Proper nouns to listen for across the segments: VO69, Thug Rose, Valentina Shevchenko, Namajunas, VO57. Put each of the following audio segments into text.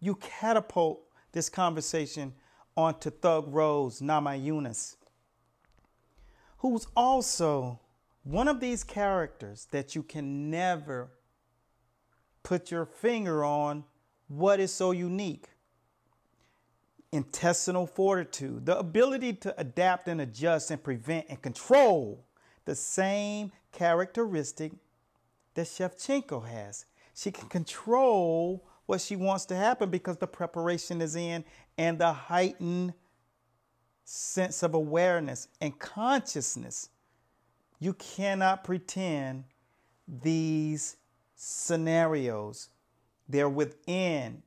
you catapult this conversation onto Thug Rose, Namajunas, who's also one of these characters that you can never put your finger on what is so unique. Intestinal fortitude, the ability to adapt and adjust and prevent and control, the same characteristic that Shevchenko has. She can control what she wants to happen because the preparation is in and the heightened sense of awareness and consciousness. You cannot pretend these scenarios. They're within.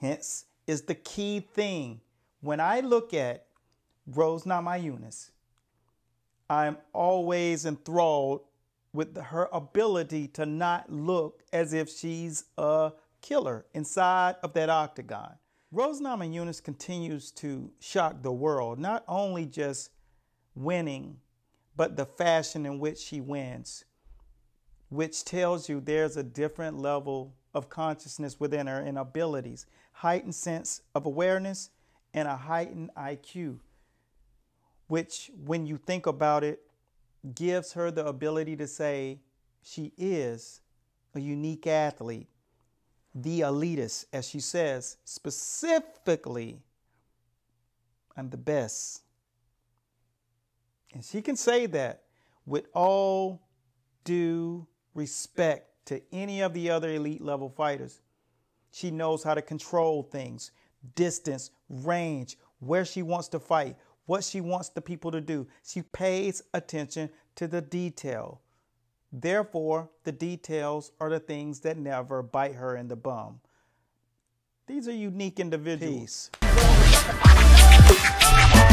Hence is the key thing. When I look at Rose Namajunas, I'm always enthralled with her ability to not look as if she's a killer inside of that octagon. Rose Namajunas continues to shock the world, not only just winning, but the fashion in which she wins, which tells you there's a different level of consciousness within her and abilities, heightened sense of awareness and a heightened IQ, which when you think about it, gives her the ability to say she is a unique athlete, the elitist, as she says, specifically, I'm the best. And she can say that with all due respect to any of the other elite level fighters. She knows how to control things, distance, range, where she wants to fight, what she wants the people to do. She pays attention to the detail. Therefore, the details are the things that never bite her in the bum. These are unique individuals. Peace.